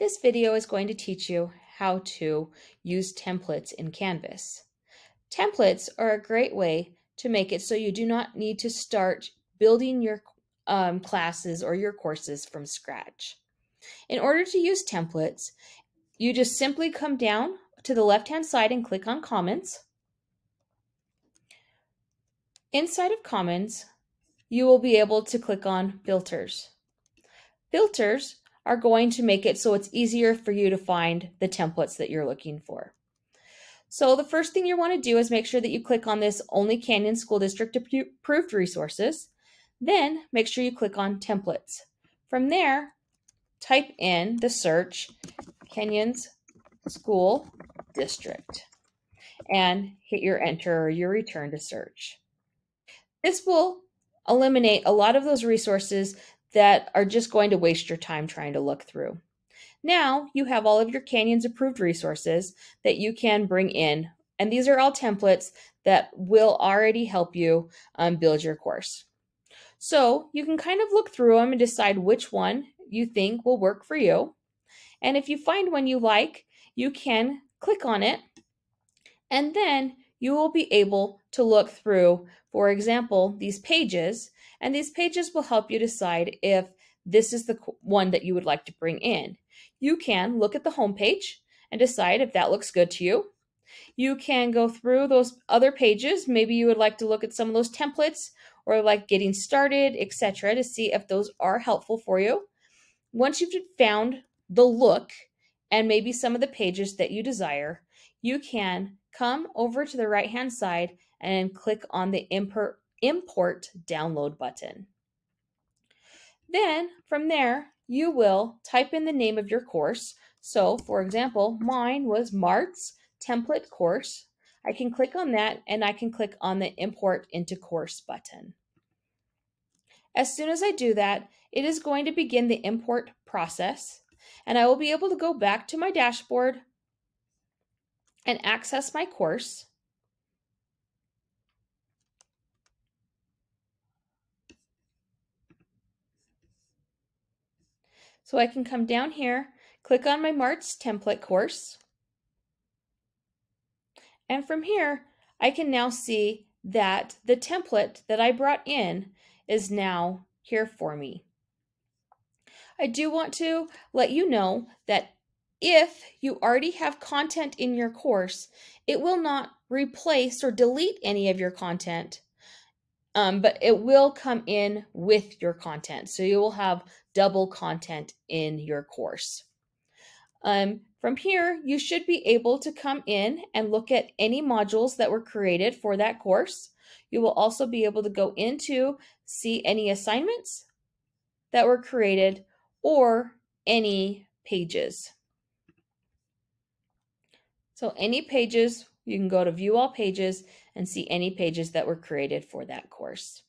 This video is going to teach you how to use templates in Canvas. Templates are a great way to make it so you do not need to start building your classes or your courses from scratch. In order to use templates, you just simply come down to the left-hand side and click on Commons. Inside of Commons, you will be able to click on Filters. Filters are going to make it so it's easier for you to find the templates that you're looking for. So the first thing you want to do is make sure that you click on this Only Canyons School District Approved Resources. Then make sure you click on Templates. From there, type in the search Canyons School District and hit your enter or your return to search. This will eliminate a lot of those resources that are just going to waste your time trying to look through. Now you have all of your Canyons approved resources that you can bring in, and these are all templates that will already help you build your course. So you can kind of look through them and decide which one you think will work for you. And if you find one you like, you can click on it, and then you will be able to look through, for example, these pages, and these pages will help you decide if this is the one that you would like to bring in. You can look at the home page and decide if that looks good to you. You can go through those other pages. Maybe you would like to look at some of those templates or like getting started, etc., to see if those are helpful for you. Once you've found the look and maybe some of the pages that you desire, you can come over to the right-hand side and click on the Import Download button. Then from there, you will type in the name of your course. So for example, mine was Mart's Template Course. I can click on that and I can click on the Import Into Course button. As soon as I do that, it is going to begin the import process, and I will be able to go back to my dashboard and access my course. So I can come down here, click on my Mart's template course. And from here, I can now see that the template that I brought in is now here for me. I do want to let you know that if you already have content in your course, it will not replace or delete any of your content, but it will come in with your content. So you will have double content in your course. From here, you should be able to come in and look at any modules that were created for that course. You will also be able to go into see any assignments that were created or any pages. So any pages, you can go to view all pages and see any pages that were created for that course.